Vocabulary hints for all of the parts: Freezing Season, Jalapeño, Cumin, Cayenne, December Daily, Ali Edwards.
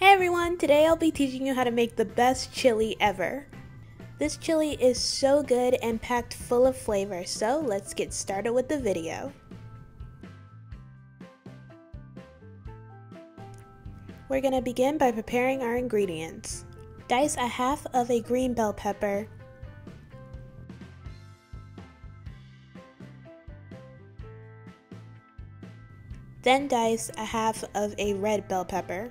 Hey everyone, today I'll be teaching you how to make the best chili ever. This chili is so good and packed full of flavor, so let's get started with the video. We're gonna begin by preparing our ingredients. Dice a half of a green bell pepper, 10 dice a half of a red bell pepper,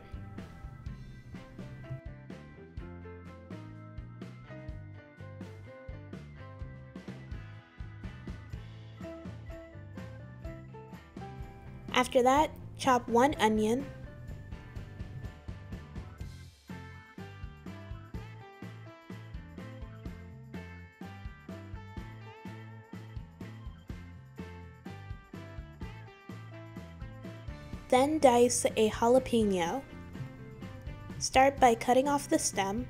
1 that, chop 1 onion, 10 dice a jalapeno. Start by cutting off the stem,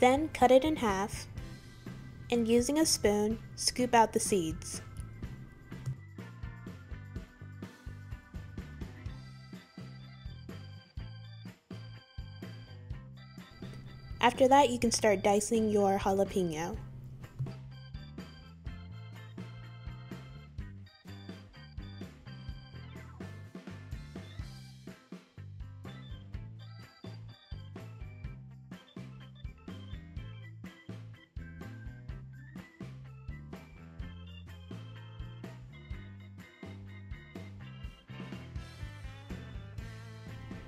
then cut it in half, and using a spoon, scoop out the seeds. After that, you can start dicing your jalapeno.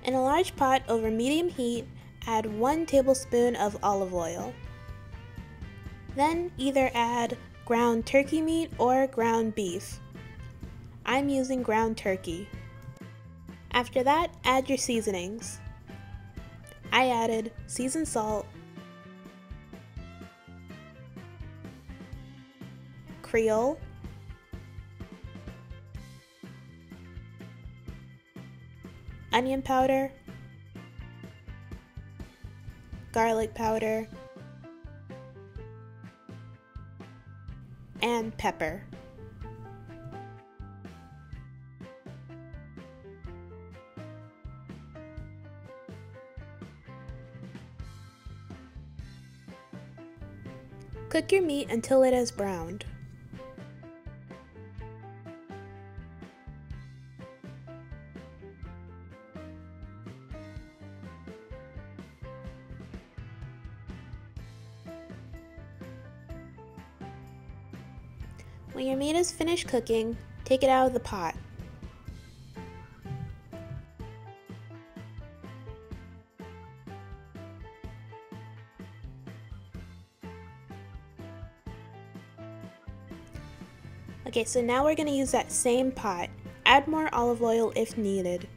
In a large pot over medium heat, add 1 tablespoon of olive oil. Then either add ground turkey meat or ground beef. I'm using ground turkey. After that, add your seasonings. I added seasoned salt, Creole, onion powder, garlic powder, and pepper. Cook your meat until it is browned. When your meat is finished cooking, take it out of the pot. Okay, so now we're going to use that same pot. Add more olive oil if needed.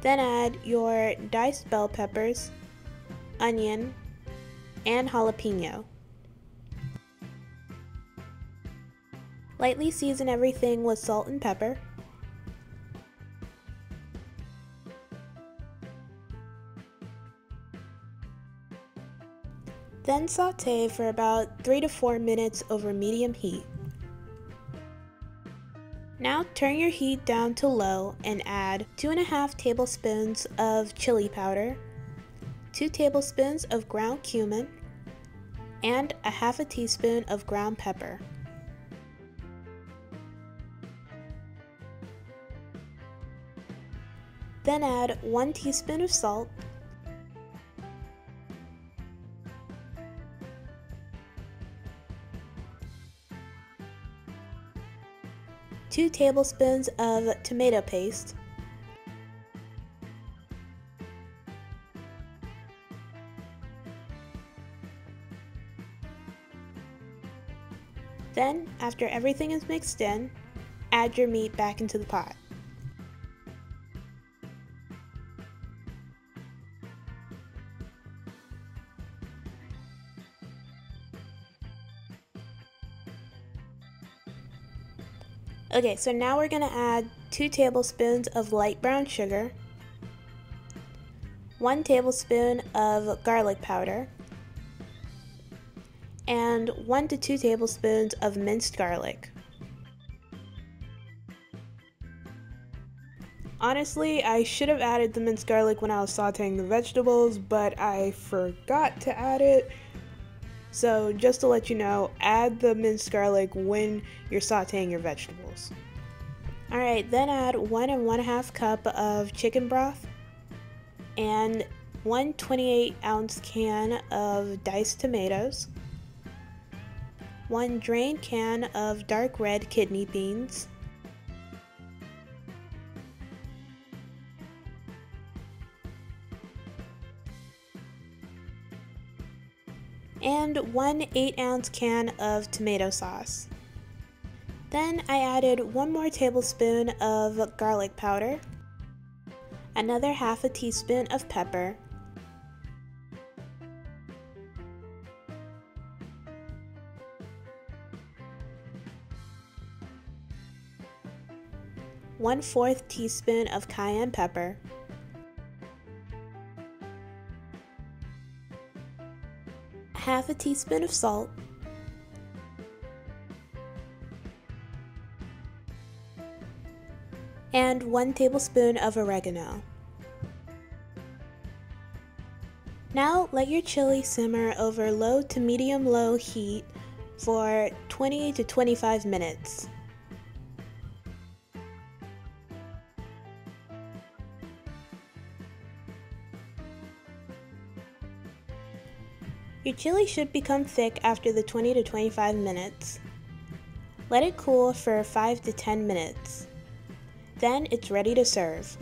Then add your diced bell peppers, onion, and jalapeno. Lightly season everything with salt and pepper. Then saute for about 3 to 4 minutes over medium heat. Now turn your heat down to low and add 2.5 tablespoons of chili powder, 2 tablespoons of ground cumin, and a half a teaspoon of ground pepper. Then add 1 teaspoon of salt, 2 tablespoons of tomato paste, 2. Then, after everything is mixed in, add your meat back into the pot. Okay, so now we're going to add 2 tablespoons of light brown sugar, 1 tablespoon of garlic powder, and 1 to 2 tablespoons of minced garlic. Honestly, I should have added the minced garlic when I was sauteing the vegetables, but I forgot to add it. So just to let you know, add the minced garlic when you're sauteing your vegetables. Alright, then add 1 1/2 cups of chicken broth and 1 28-ounce can of diced tomatoes, 1 drained can of dark red kidney beans, 1 8-ounce can of tomato sauce. Then I added 1 more tablespoon of garlic powder, another 1/2 teaspoon of pepper, 1/4 teaspoon of cayenne pepper, 1/2 teaspoon of salt, 1 tablespoon of oregano. Now let your chili simmer over low to medium low heat for 20 to 25 minutes. Your chili should become thick after the 20 to 25 minutes. Let it cool for 5 to 10 minutes. Then it's ready to serve.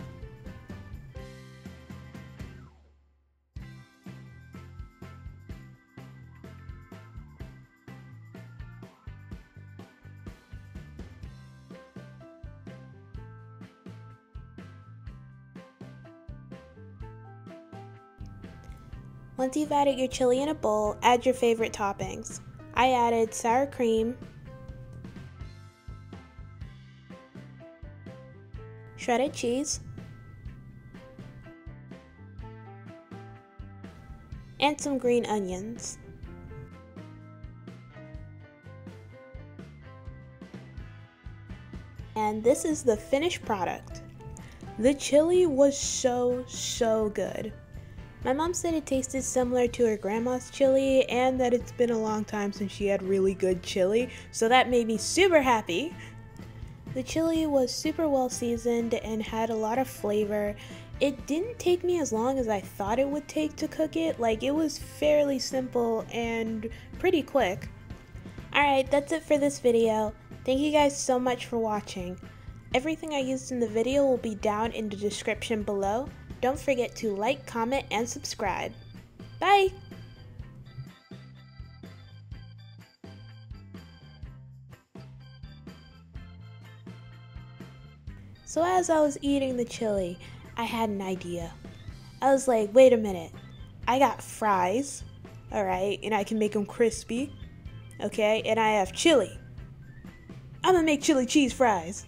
Once you've added your chili in a bowl, add your favorite toppings. I added sour cream, shredded cheese, and some green onions. And this is the finished product. The chili was so good. My mom said it tasted similar to her grandma's chili and that it's been a long time since she had really good chili, so that made me super happy. The chili was super well seasoned and had a lot of flavor. It didn't take me as long as I thought it would take to cook it. Like, it was fairly simple and pretty quick. Alright, that's it for this video. Thank you guys so much for watching. Everything I used in the video will be down in the description below. Don't forget to like, comment, and subscribe. Bye! So as I was eating the chili, I had an idea. I was like, wait a minute, I got fries, alright, and I can make them crispy, okay, and I have chili. I'm gonna make chili cheese fries.